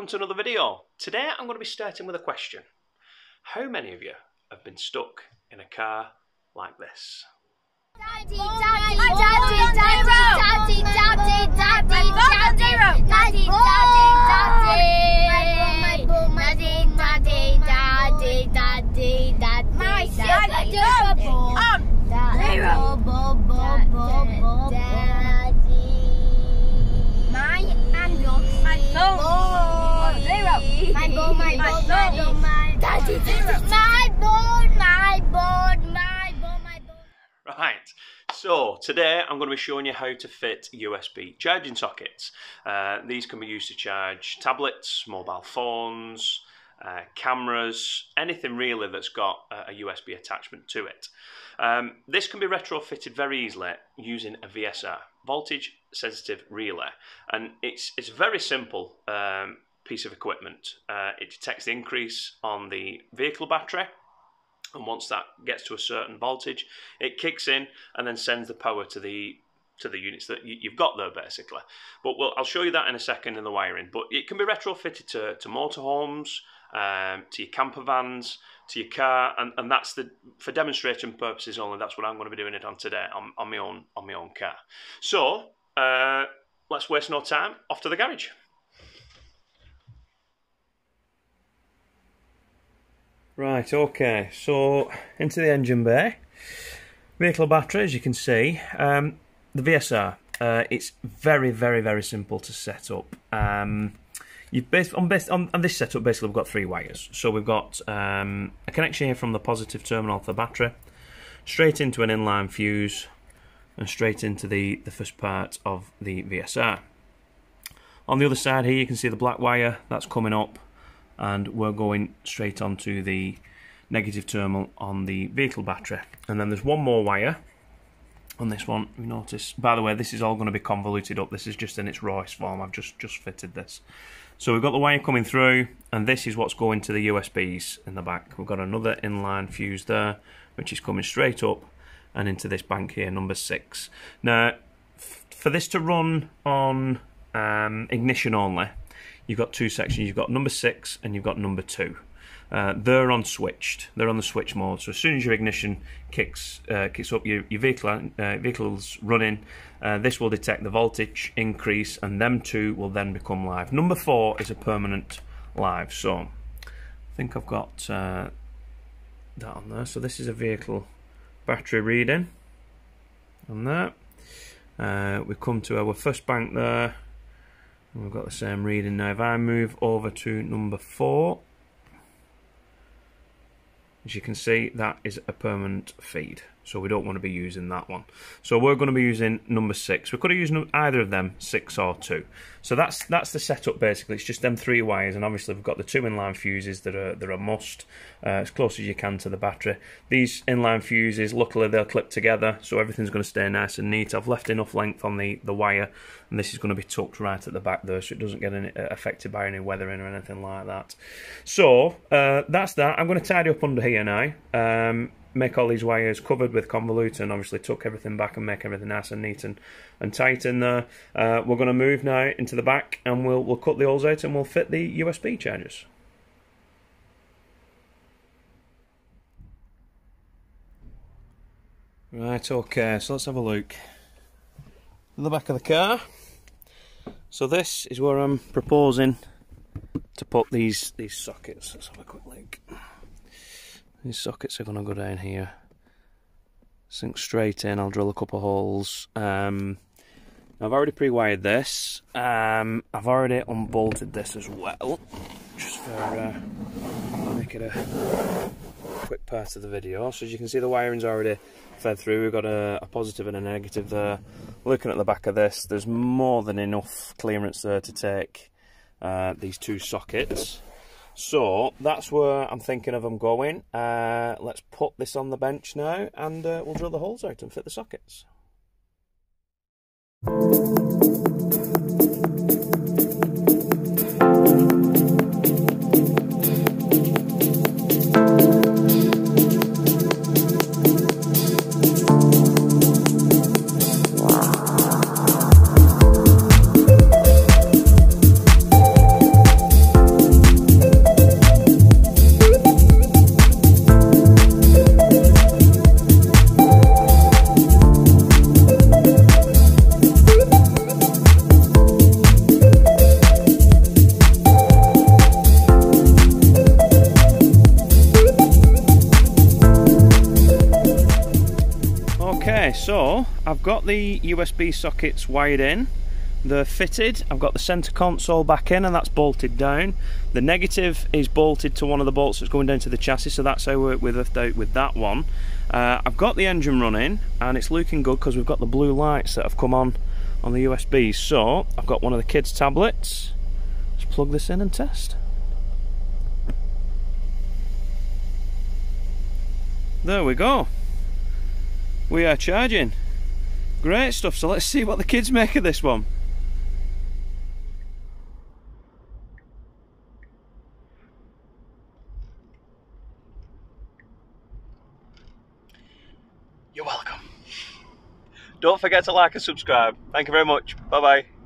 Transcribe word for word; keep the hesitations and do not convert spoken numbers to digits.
welcome to another video. Today I'm going to be starting with a question. How many of you have been stuck in a car like this? Daddy, daddy, daddy, daddy, daddy, daddy, daddy, daddy, daddy, daddy, daddy, daddy, daddy, daddy, my daddy, my ball, my ball, my ball, my ball, my ball, my ball. Right, so today I'm going to be showing you how to fit U S B charging sockets. Uh, these can be used to charge tablets, mobile phones, uh, cameras, anything really that's got a U S B attachment to it. Um, this can be retrofitted very easily using a V S R, voltage sensitive relay, and it's it's very simple. Um, piece of equipment. Uh, it detects the increase on the vehicle battery, and once that gets to a certain voltage it kicks in and then sends the power to the to the units that you've got there basically. But we'll, I'll show you that in a second in the wiring, but it can be retrofitted to, to motorhomes, um, to your camper vans, to your car, and, and that's the for demonstration purposes only. That's what I'm going to be doing it on today, on, on my own on my own car. So uh, let's waste no time, off to the garage. Right, okay, so into the engine bay, vehicle battery, as you can see, um, the V S R, uh, it's very, very, very simple to set up. Um, you've based, on, based, on, on this setup, basically we've got three wires. So we've got um, a connection here from the positive terminal of the battery, straight into an inline fuse, and straight into the, the first part of the V S R. On the other side here, you can see the black wire, that's coming up, and we're going straight onto the negative terminal on the vehicle battery. And then there's one more wire on this one, you notice. By the way, this is all going to be convoluted up. This is just in its rawest form. I've just, just fitted this. So we've got the wire coming through, and this is what's going to the U S Bs in the back. We've got another inline fuse there, which is coming straight up and into this bank here, number six. Now, f for this to run on um, ignition only, you've got two sections. You've got number six and you've got number two. Uh, they're on switched. They're on the switch mode. So as soon as your ignition kicks uh, kicks up, your your vehicle uh, vehicle's running. Uh, this will detect the voltage increase, and them two will then become live. Number four is a permanent live. So I think I've got uh, that on there. So this is a vehicle battery reading on that. Uh, we come to our first bank there. We've got the same reading now. If I move over to number four, as you can see, that is a permanent feed. So we don't want to be using that one. So we're going to be using number six. We could have used either of them, six or two. So that's that's the setup basically. It's just them three wires, and obviously we've got the two inline fuses that are that are a must, uh, as close as you can to the battery. These inline fuses, luckily they'll clip together, so everything's going to stay nice and neat. I've left enough length on the the wire, and this is going to be tucked right at the back there, so it doesn't get any, affected by any weathering or anything like that. So uh, that's that. I'm going to tidy up under here now. Um, make all these wires covered with convolute, and obviously tuck everything back and make everything nice and neat and, and tight in there. Uh, we're going to move now into the back, and we'll, we'll cut the holes out and we'll fit the U S B chargers. Right, okay, so let's have a look at the back of the car. So this is where I'm proposing to put these, these sockets. Let's have a quick look. These sockets are going to go down here, sink straight in. I'll drill a couple of holes. Um, I've already pre-wired this. Um, I've already unbolted this as well, just for uh, make it a quick part of the video. So as you can see, the wiring's already fed through. We've got a, a positive and a negative there. Looking at the back of this, there's more than enough clearance there to take uh, these two sockets. So that's where I'm thinking of them going. Uh, let's put this on the bench now, and uh, we'll drill the holes out and fit the sockets. So I've got the U S B sockets wired in, they're fitted, I've got the center console back in and that's bolted down. The negative is bolted to one of the bolts that's going down to the chassis, so that's how we worked out with that one. Uh, I've got the engine running and it's looking good because we've got the blue lights that have come on on the U S Bs. So I've got one of the kids' tablets, let's plug this in and test. There we go, we are charging. Great stuff, so let's see what the kids make of this one. You're welcome. Don't forget to like and subscribe. Thank you very much. Bye bye.